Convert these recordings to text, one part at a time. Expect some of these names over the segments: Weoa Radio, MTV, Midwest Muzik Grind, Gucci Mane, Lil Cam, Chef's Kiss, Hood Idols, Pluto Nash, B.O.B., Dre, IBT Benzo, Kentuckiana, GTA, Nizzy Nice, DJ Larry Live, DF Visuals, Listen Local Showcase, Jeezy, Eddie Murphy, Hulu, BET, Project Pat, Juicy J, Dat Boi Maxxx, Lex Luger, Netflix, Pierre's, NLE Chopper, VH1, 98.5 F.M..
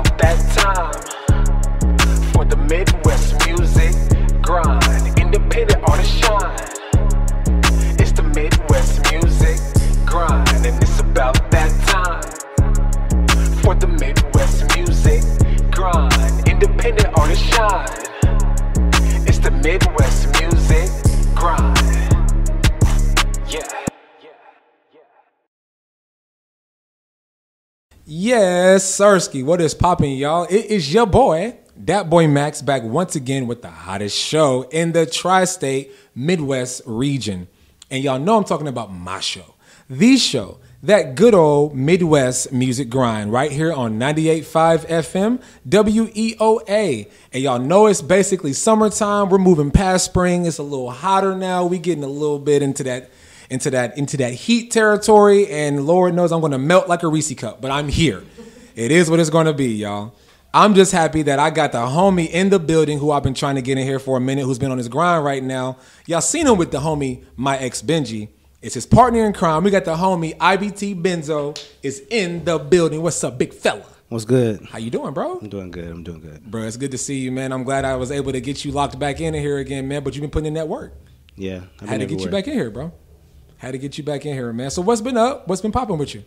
about that time for the Midwest Muzik Grind. Independent artist shine. It's the Midwest Muzik Grind, and it's about that time for the Midwest Muzik Grind. Independent artist shine. It's the Midwest Muzik Grind. Yeah. Yes, Sirski, what is poppin', y'all? It is your boy, Dat Boi Maxxx, back once again with the hottest show in the tri-state Midwest region. And y'all know I'm talking about my show. The show, that good old Midwest Muzik Grind, right here on 98.5 FM, WEOA. And y'all know it's basically summertime. We're moving past spring. It's a little hotter now. We getting a little bit into that heat territory, and Lord knows I'm gonna melt like a Reese cup, but I'm here. It is what it's gonna be, y'all. I'm just happy that I got the homie in the building who I've been trying to get in here for a minute, who's been on his grind right now. Y'all seen him with the homie, my ex Benji. It's his partner in crime. We got the homie, IBT Benzo, is in the building. What's up, big fella? What's good? How you doing, bro? I'm doing good. Bro, it's good to see you, man. I'm glad I was able to get you locked back in here again, man, but you've been putting in that work. Yeah. Had to get you back in here, man. So what's been up? What's been popping with you?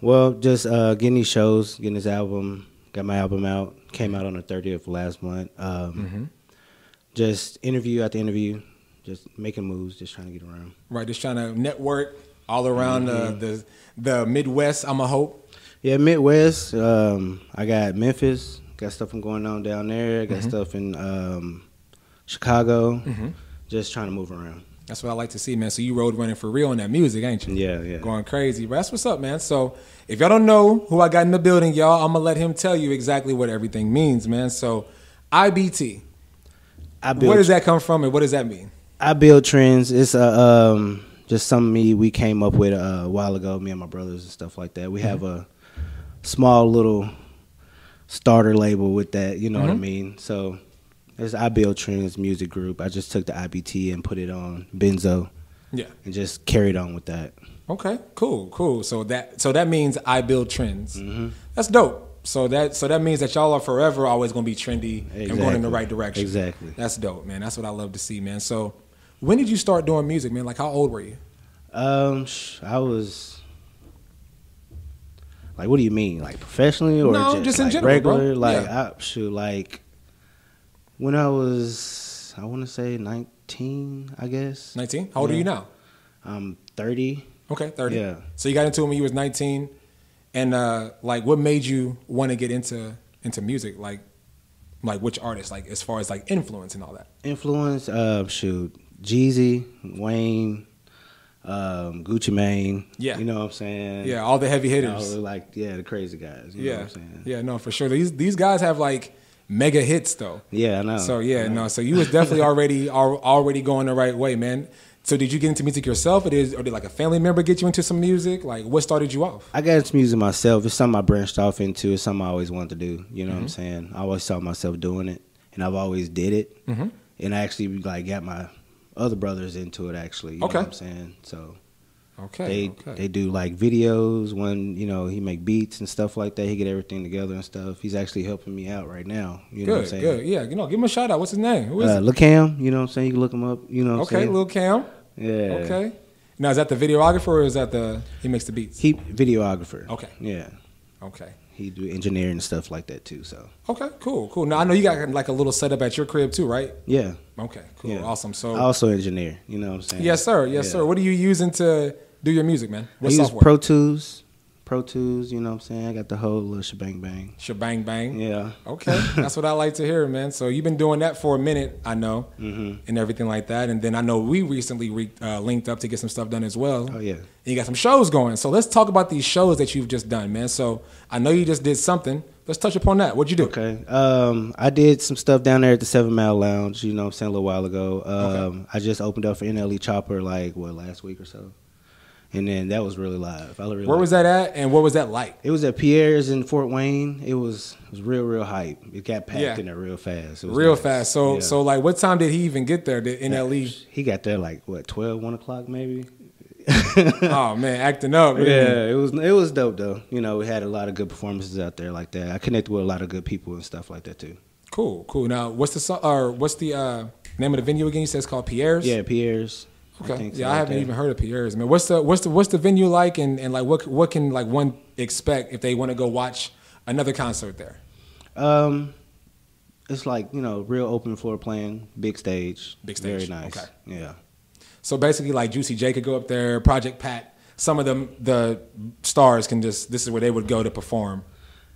Well, just getting these shows, getting this album. Got my album out. Came out on the 30th of last month. Just interview after interview. Just making moves. Just trying to get around. Right. Just trying to network all around the Midwest, I'ma hope. Yeah, Midwest. I got Memphis. Got stuff going on down there. Got stuff in Chicago. Just trying to move around. That's what I like to see, man. So you road running for real on that music, ain't you? Yeah. Going crazy. But that's what's up, man. So if y'all don't know who I got in the building, y'all, I'm going to let him tell you exactly what everything means, man. So IBT, where does that come from and what does that mean? I build trends. It's just something we came up with a while ago, me and my brothers and stuff like that. We have a small little starter label with that, you know what I mean? So it's I Build Trends Music Group. I just took the IBT and put it on Benzo. Yeah. And just carried on with that. Okay, cool. So that means I Build Trends. That's dope. So that means that y'all are forever always going to be trendy and going in the right direction. Exactly. That's dope, man. That's what I love to see, man. So when did you start doing music, man? Like, how old were you? I was... Like, what do you mean? Like, professionally or no, just in like general, regular? Bro. Like, yeah. When I was, I want to say 19, I guess. 19? How old are you now? I'm 30. Okay, 30. Yeah. So you got into it when you was 19. And, what made you want to get into music? Like which artists? Like, as far as, like, influence and all that? Influence? Jeezy, Wayne, Gucci Mane. Yeah. You know what I'm saying? Yeah, all the heavy hitters. The crazy guys. You know what I'm saying? Yeah, no, for sure. These guys have, like... mega hits though. Yeah, I know. So so you was definitely already going the right way, man. So did you get into music yourself? Or did like a family member get you into some music? Like, what started you off? I got into music myself. It's something I branched off into. It's something I always wanted to do. You know what I'm saying? I always saw myself doing it, and I've always did it. And I actually got my other brothers into it. Actually, you know what I'm saying? So. They do like videos. One, he make beats and stuff like that. He get everything together and stuff. He's actually helping me out right now. You know what I'm saying? Good. Yeah. Give him a shout out. What's his name? Who is it? Lil Cam. You know what I'm saying? You can look him up. You know what I'm saying? Okay, Lil Cam. Yeah. Okay. Now, is that the videographer or is that he makes the beats? He videographer. Okay. Yeah. Okay. He do engineering and stuff like that too. So. Okay. Cool. Now I know you got like a little setup at your crib too, right? Yeah. Okay. Cool. Yeah. Awesome. So I also engineer. You know what I'm saying? Yes, sir. Yes, sir. What are you using to do your music, man? What software? Pro Tools, you know what I'm saying? I got the whole little shebang bang. Shebang bang? Yeah. Okay. That's what I like to hear, man. So you've been doing that for a minute, I know, and everything like that. And then I know we recently linked up to get some stuff done as well. Oh, yeah. And you got some shows going. So let's talk about these shows that you've just done, man. So I know you just did something. Let's touch upon that. What'd you do? Okay. I did some stuff down there at the 7 Mile Lounge, you know what I'm saying, a little while ago. I just opened up for NLE Chopper last week or so. And then that was really live. Where was that at and what was that like? It was at Pierre's in Fort Wayne. It was real hype. It got packed in there real fast. It was real fast. So what time did he even get there? Did NLE? He got there 12, 1 o'clock maybe. Oh man, acting up. Really. Yeah, it was dope though. You know, we had a lot of good performances out there like that. I connected with a lot of good people and stuff like that too. Cool, cool. Now, what's the name of the venue again? You said it's called Pierre's. Yeah, Pierre's. Okay. I haven't even heard of Pierre's. Man, what's the venue like, and like what can like one expect if they want to go watch another concert there? It's like, you know, real open floor plan, big stage. Big stage. Very nice. Okay. Yeah. So basically like Juicy J could go up there, Project Pat, some of them, the stars can just, this is where they would go to perform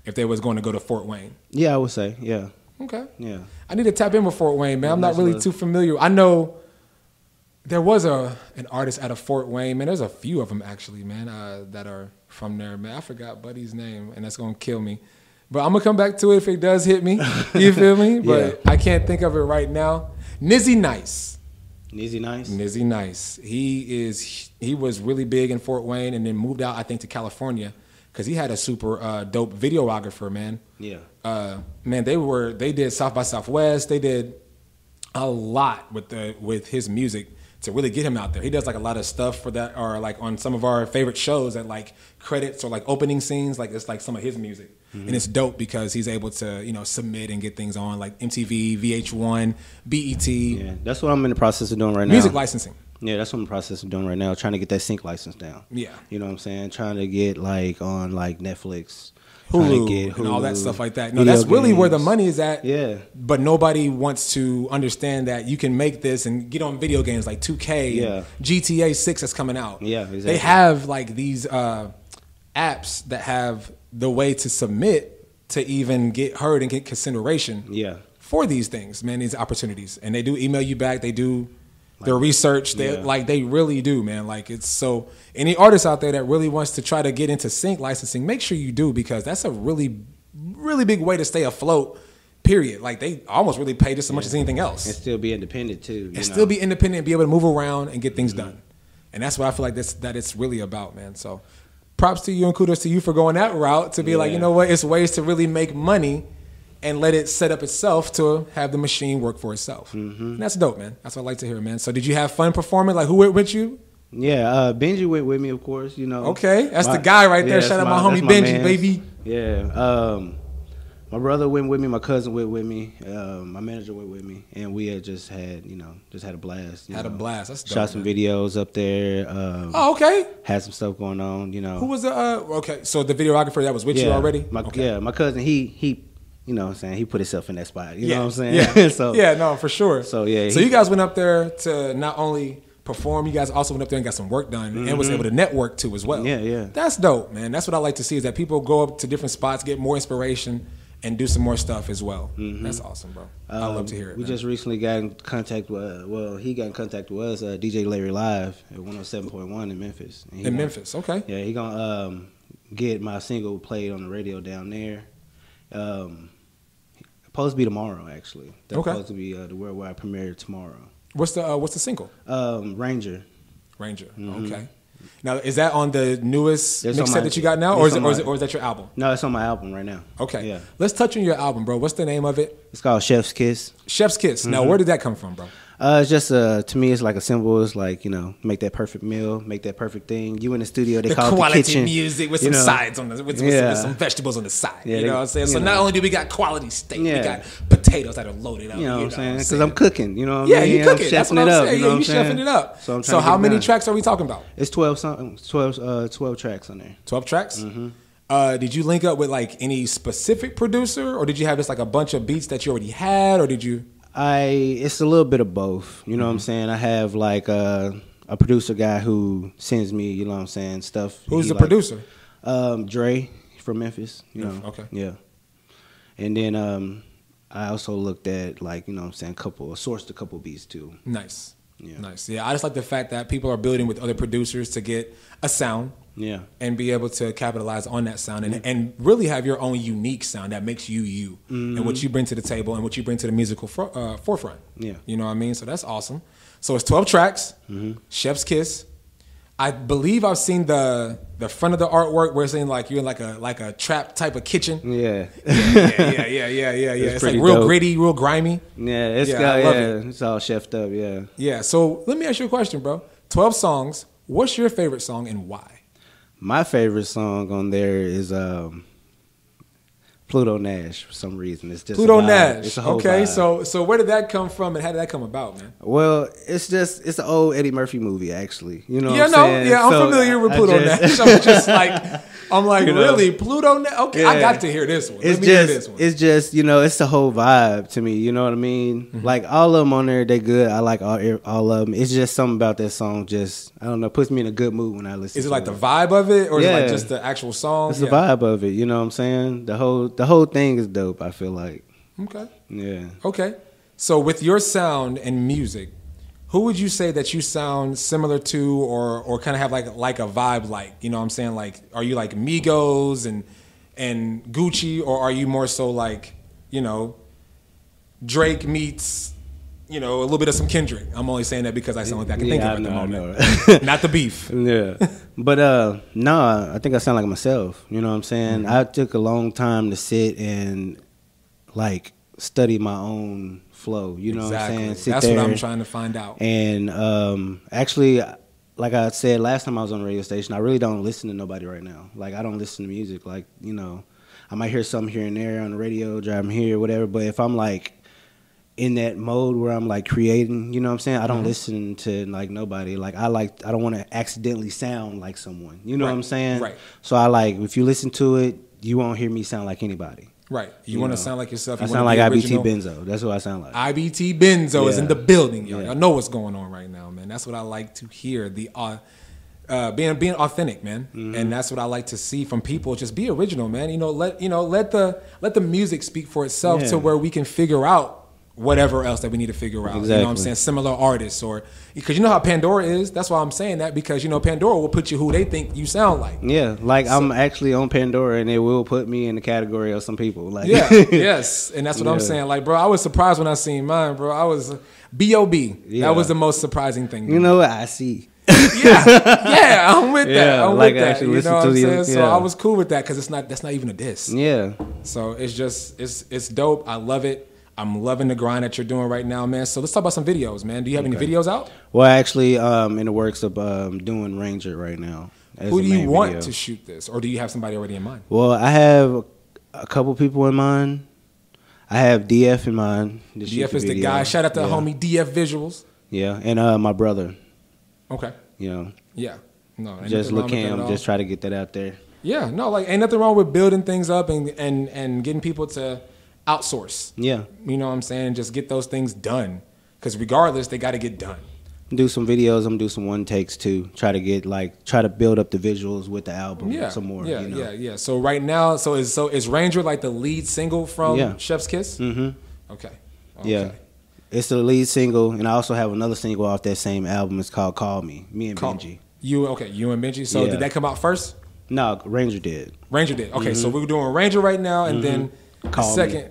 if they was going to go to Fort Wayne. Yeah, I would say. Yeah. Okay. Yeah. I need to tap in with Fort Wayne, man. I'm not really too familiar. I know there was an artist out of Fort Wayne, man. There's a few of them actually, man, that are from there, man. I forgot Buddy's name, and that's going to kill me. But I'm going to come back to it if it does hit me. You feel me? But yeah. I can't think of it right now. Nizzy Nice. Nizzy Nice? Nizzy Nice. He was really big in Fort Wayne and then moved out, I think, to California because he had a super dope videographer, man. Yeah. Man, they did South by Southwest. They did a lot with his music to really get him out there. He does like a lot of stuff for that, or like on some of our favorite shows at like credits or like opening scenes. Like it's like some of his music. Mm-hmm. And it's dope because he's able to, you know, submit and get things on like MTV, VH1, BET. Yeah, that's what I'm in the process of doing right now. Music licensing. Yeah, that's what I'm in the process of doing right now, trying to get that sync license down. Yeah. You know what I'm saying? Trying to get like on like Netflix, Hulu, and all that stuff like that. No, that's really where the money is at. Yeah. But nobody wants to understand that you can make this and get on video games like 2K, yeah, GTA 6 that's coming out. Yeah, exactly. They have like these apps that have the way to submit to even get heard and get consideration, yeah, for these things, man, these opportunities. And they do email you back. They do like their research. They, yeah, like they really do, man. Like it's so any artist out there that really wants to try to get into sync licensing, make sure you do, because that's a really, really big way to stay afloat. Period. Like they almost really paid just as much as anything else. And still be independent too. Still be independent and be able to move around and get things done. And that's what I feel like that it's really about, man. So props to you and kudos to you for going that route to be like, you know what, it's ways to really make money and let it set up itself to have the machine work for itself. Mm-hmm. And that's dope, man. That's what I like to hear, man. So did you have fun performing? Like who went with you? Yeah, Benji went with me, of course, you know. Okay, that's the guy right there. Shout out my homie Benji, baby. Yeah, my brother went with me, my cousin went with me, my manager went with me, and we had just had a blast. A blast. That's dope, shot some videos up there. Oh, okay. Had some stuff going on, you know. Who was the? Okay, so the videographer that was with you already. My cousin. He, you know what I'm saying, he put himself in that spot. You know what I'm saying. Yeah. So yeah, no, for sure. So yeah. So you guys went up there to not only perform, you guys also went up there and got some work done, mm-hmm, and was able to network too as well. Yeah, yeah. That's dope, man. That's what I like to see, is that people go up to different spots, get more inspiration, and do some more stuff as well. Mm-hmm. That's awesome, bro. I love to hear it. We just recently got in contact with, he got in contact with us, DJ Larry Live at 107.1 in Memphis. Okay. Yeah, he gonna get my single played on the radio down there. Supposed to be tomorrow, actually. That's supposed to be the worldwide premiere tomorrow. What's the single? Ranger. Mm-hmm. Okay. Now, is that on the newest mixtape that you got now, or is that your album? No, it's on my album right now. Okay. Yeah. Let's touch on your album, bro. What's the name of it? It's called Chef's Kiss. Chef's Kiss. Mm-hmm. Now, where did that come from, bro? It's just, to me, it's like a symbol. It's like, you know, make that perfect meal, make that perfect thing. You in the studio, they call it the kitchen. Quality music with some sides on the, with some vegetables on the side. Yeah, you know what I'm saying? So not only do we got quality steak, we got potatoes that are loaded up. You know what I'm saying? Because I'm cooking, you know what I mean? Yeah, you're cooking. That's what I'm saying. Yeah, you chefing it up. So how many tracks are we talking about? It's 12 tracks on there. 12 tracks? Mm-hmm. Did you link up with like any specific producer, or did you have just like a bunch of beats that you already had, or did you... It's a little bit of both, you know what I'm saying? I have like a producer guy who sends me, you know what I'm saying, stuff. Who's the producer? Dre from Memphis, you know. Okay. Yeah. And then I also looked at, like, you know what I'm saying, sourced a couple beats too. Nice. Yeah. Nice. Yeah, I just like the fact that people are building with other producers to get a sound. Yeah. And be able to capitalize on that sound and really have your own unique sound that makes you mm-hmm, and what you bring to the table and what you bring to the musical forefront. Yeah. You know what I mean? So that's awesome. So it's 12 tracks, mm-hmm, Chef's Kiss. I believe I've seen the front of the artwork where it's in like you're in like a trap type of kitchen. Yeah. Yeah. It's like real dope, gritty, real grimy. Yeah, it's all chefed up, yeah. Yeah, so let me ask you a question, bro. 12 songs. What's your favorite song and why? My favorite song on there is Pluto Nash for some reason. It's just Pluto Nash. It's a whole vibe. So where did that come from and how did that come about, man? Well, it's an old Eddie Murphy movie, actually. You know what I'm saying? Yeah, I'm familiar with Pluto Nash. I'm just like, really? Pluto Nash? Okay, yeah. I got to hear this one. It's just, you know, it's the whole vibe to me. You know what I mean? Mm-hmm. Like, all of them on there, they good. I like all of them. It's just something about that song just, I don't know, puts me in a good mood when I listen to it. Is it like the vibe of it or is it like just the actual song? It's the vibe of it. You know what I'm saying? The whole thing is dope, I feel like. Okay. Yeah. Okay. So with your sound and music, who would you say that you sound similar to or kind of have like a vibe like? You know what I'm saying? Like, are you like Migos and Gucci, or are you more so like, you know, Drake meets, you know, a little bit of some Kendrick? I'm only saying that because I sound like that. I can think of it at the moment. Not the beef. Yeah. But I think I sound like myself. You know what I'm saying? Mm-hmm. I took a long time to sit and like study my own flow, you know what I'm saying? That's what I'm trying to find out. And actually, like I said last time I was on the radio station, I really don't listen to nobody right now. Like, I don't listen to music. Like, you know, I might hear something here and there on the radio, driving here, whatever. But if I'm like in that mode where I'm like creating, you know what I'm saying? I don't listen to like nobody. Like I don't want to accidentally sound like someone. You know what I'm saying? Right. So I like, if you listen to it, you won't hear me sound like anybody. Right. You want to sound like yourself. I sound like IBT Benzo. That's what I sound like. IBT Benzo is in the building, y'all. Y'all know what's going on right now, man. That's what I like to hear. Being authentic, man. Mm-hmm. And that's what I like to see from people. Just be original, man. You know, let the music speak for itself to where we can figure out whatever else that we need to figure out. Exactly. You know what I'm saying? Similar artists, or because you know how Pandora is. That's why I'm saying that, because you know Pandora will put you who they think you sound like. Yeah, like so, I'm actually on Pandora and they will put me in the category of some people. Like and that's what I'm saying. Like, bro, I was surprised when I seen mine, bro. I was B.O.B. That was the most surprising thing. You know what I see. I'm with that. I'm like with that. You know what I'm saying? So I was cool with that because that's not even a diss. Yeah. So it's just it's dope. I love it. I'm loving the grind that you're doing right now, man. So let's talk about some videos, man. Do you have any videos out? Well, actually, in the works of doing Ranger right now. Who do you want to shoot this? Or do you have somebody already in mind? Well, I have a couple people in mind. I have DF in mind. DF is the guy. Shout out to the homie DF Visuals. Yeah, and my brother. Okay. You know. Yeah. No. Just Lil Cam. Just try to get that out there. Yeah. No, like, ain't nothing wrong with building things up and getting people to outsource. Yeah. You know what I'm saying? Just get those things done. Because regardless, they got to get done. Do some videos. I'm going to do some one takes too. Try to build up the visuals with the album some more. Yeah, you know? Yeah. So right now, is Ranger like the lead single from Chef's Kiss? Mm-hmm. Okay. Yeah. It's the lead single. And I also have another single off that same album. It's called Call Me. Me and Benji. You and Benji. So did that come out first? No, Ranger did. Okay, so we're doing Ranger right now and then Call Second. Me.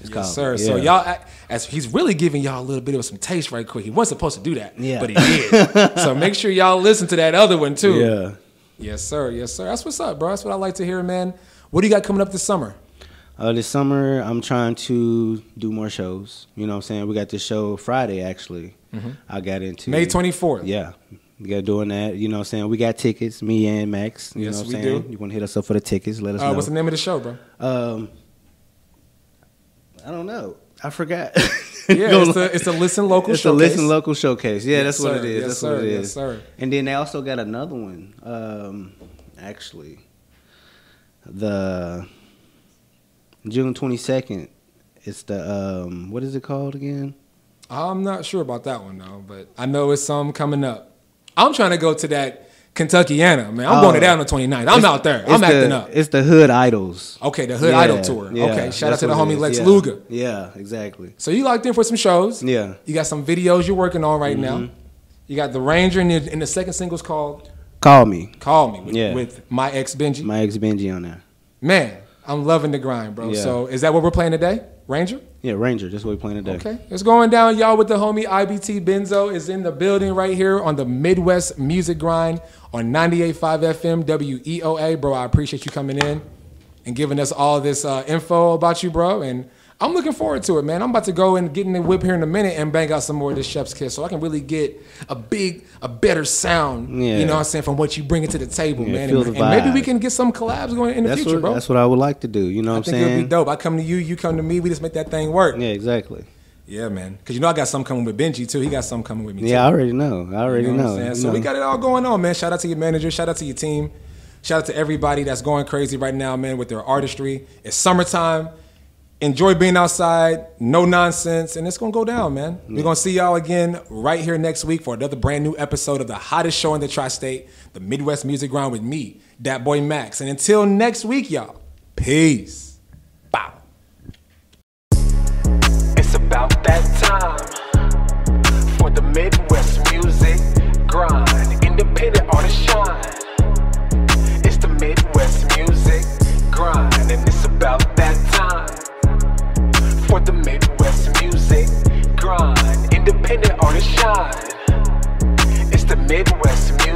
It's yes, sir. Yeah. So y'all, as he's really giving y'all a little bit of some taste right quick. He wasn't supposed to do that, but he did. So make sure y'all listen to that other one too. Yeah. Yes, sir. That's what's up, bro. That's what I like to hear, man. What do you got coming up this summer? This summer, I'm trying to do more shows. You know what I'm saying? We got this show Friday, actually. Mm-hmm. I got into May 24th. Yeah. We got doing that. You know what I'm saying? We got tickets, me and Max. You know what I'm saying? Do. You want to hit us up for the tickets? Let us know. What's the name of the show, bro? I don't know. I forgot. It's a Listen Local Showcase. It's a Listen Local Showcase. Yeah, that's what it is. That's what it is. Yes, sir. And then they also got another one. Actually, the June 22nd. It's the, what is it called again? I'm not sure about that one, though, but I know it's some coming up. I'm trying to go to that Kentuckiana, man. I'm going to down on the 29th. I'm out there. I'm acting up. It's the Hood Idols. Okay, the Hood Idol Tour. Yeah, okay, shout out to the homie Lex Luger. Yeah, exactly. So you locked in for some shows. Yeah. You got some videos you're working on right now. You got the Ranger and the second single's called Call Me. Call Me with My Ex Benji. My Ex Benji on there. Man, I'm loving the grind, bro. Yeah. So is that what we're playing today? Ranger? Yeah, Ranger. That's what we're playing today. Okay. It's going down, y'all, with the homie IBT Benzo is in the building right here on the Midwest Muzik Grind on 98.5 FM WEOA. Bro, I appreciate you coming in and giving us all this info about you, bro. And I'm looking forward to it, man. I'm about to go and get in the whip here in a minute and bang out some more of this Chef's Kiss, so I can really get a better sound. Yeah. You know what I'm saying, from what you bring it to the table, yeah, man. And maybe we can get some collabs going in the future, bro. That's what I would like to do. You know what I'm saying? I think it would be dope. I come to you, you come to me. We just make that thing work. Yeah, exactly. Yeah, man. Because you know I got something coming with Benji, too. He got something coming with me, too. Yeah, I already know. You know. So we got it all going on, man. Shout out to your manager. Shout out to your team. Shout out to everybody that's going crazy right now, man, with their artistry. It's summertime. Enjoy being outside. No nonsense. And it's going to go down, man. Yeah. We're going to see y'all again right here next week for another brand new episode of the hottest show in the Tri-State, the Midwest Muzik Grind with me, Dat Boi Maxxx. And until next week, y'all, peace. About that time for the Midwest Muzik Grind, independent artist shine. It's the Midwest Muzik Grind, and it's about that time for the Midwest Muzik Grind, independent artist shine. It's the Midwest Muzik